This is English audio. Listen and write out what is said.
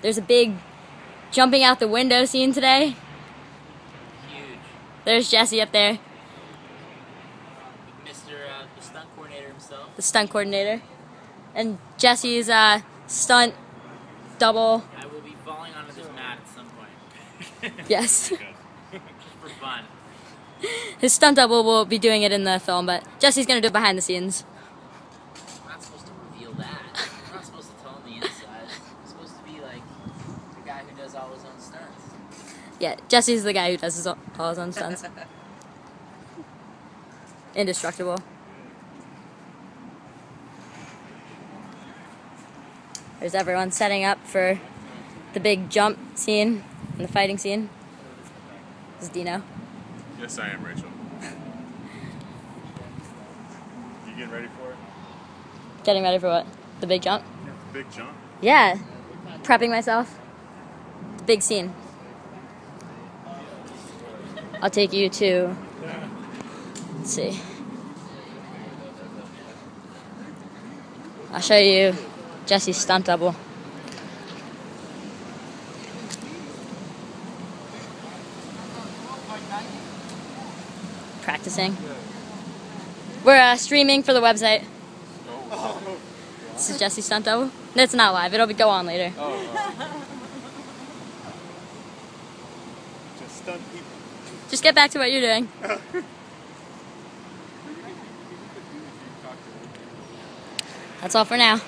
There's a big jumping out the window scene today. Huge. There's Jesse up there. The stunt coordinator himself. The stunt coordinator. And Jesse's stunt double. I will be falling onto this mat at some point. Yes. Just for fun. His stunt double will be doing it in the film, but Jesse's going to do it behind the scenes. We're not supposed to reveal that. We're not supposed to tell on the inside. We're supposed to be like the guy who does all his own stunts. Yeah, Jesse's the guy who does all his own stunts. Indestructible. There's everyone setting up for the big jump scene and the fighting scene. This is Dino. Yes, I am, Rachel. You getting ready for it? Getting ready for what? The big jump? Yeah, the big jump. Yeah. Prepping myself. The big scene. I'll take you to... Let's see. I'll show you Jesse's stunt double. Practicing. We're streaming for the website. This is Jesse's stunt double. It's not live. It'll go on later. Just stunt people. Just get back to what you're doing. That's all for now.